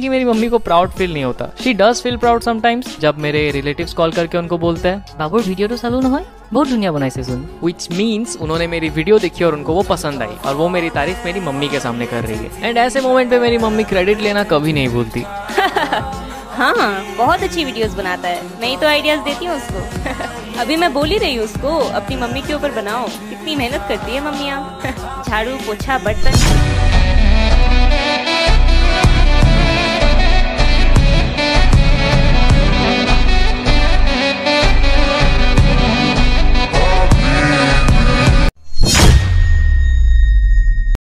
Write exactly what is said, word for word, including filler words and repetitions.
कि मेरी मम्मी को प्राउड फील नहीं होता। She does feel proud sometimes जब मेरे रिलेटिव्स कॉल करके उनको बोलते हैं बाबू वीडियो तो चालू न बहुत दुनिया बनाई से सुन, विच मीन्स उन्होंने मेरी वीडियो देखी और उनको वो पसंद आई और वो मेरी तारीफ मेरी मम्मी के सामने कर रही है। एंड ऐसे मोमेंट पे मेरी मम्मी क्रेडिट लेना कभी नहीं भूलती। हाँ बहुत अच्छी वीडियोस बनाता है, मैं ही तो आइडियाज देती हूँ उसको। अभी मैं बोल ही रही हूँ उसको अपनी मम्मी के ऊपर बनाओ, इतनी मेहनत करती है मम्मियाँ। झाड़ू पोछा बर्तन